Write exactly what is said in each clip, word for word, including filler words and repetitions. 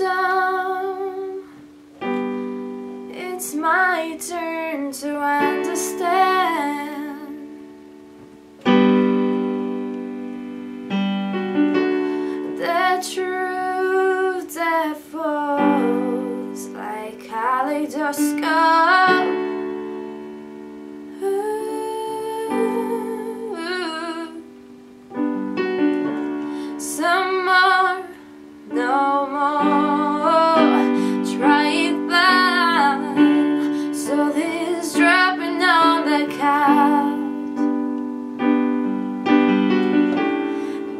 down. It's my turn to understand the truth that falls like kaleidoscope.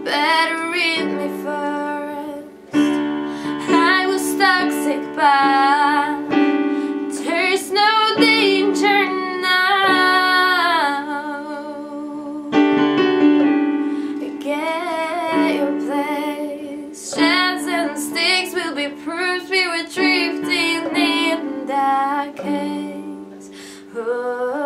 Better read me first. I was toxic, but there's no danger now. Get your place. Sheds and sticks will be proof we were drifting in decades. Oh.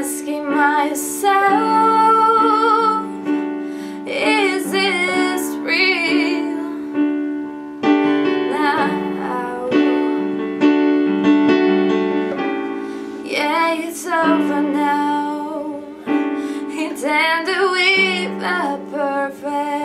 Asking myself, is this real now? Yeah, it's over now. It's ended with a perfect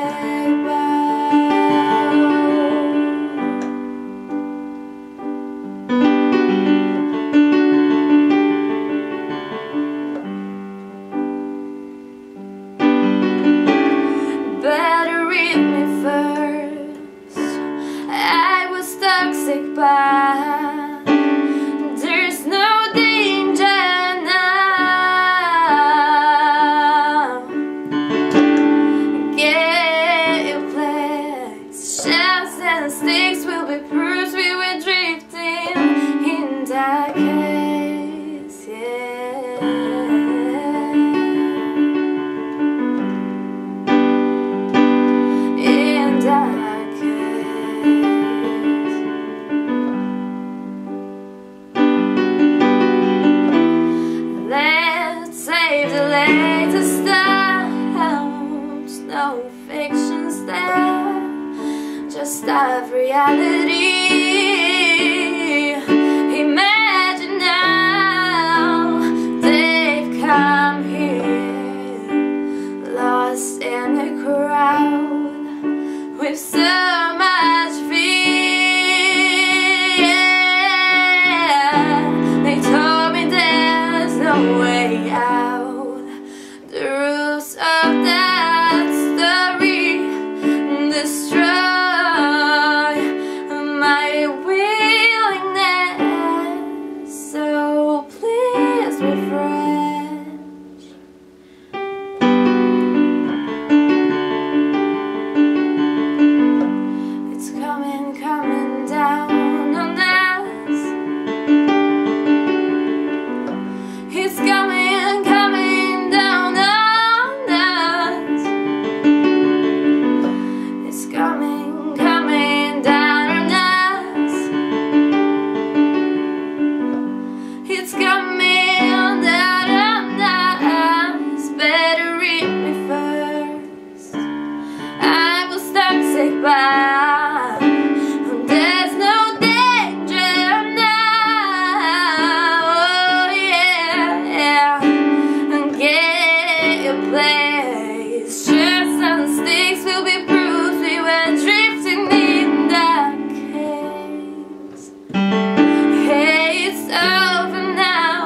toxic, but there's no danger now. Get your flex. Shells and sticks will be proofs we were drifting in decades. Yeah, in decades. No fiction's there, just a reality. Imagine now they've come here, lost in a crowd with so much fear. They told me there's no way out. The rules of that by. There's no danger now. Oh, yeah, yeah. Get your place. Shirts and sticks will be proof we were drifting in decades. Hey, it's over now.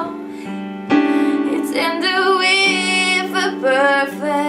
It's ended with a perfect.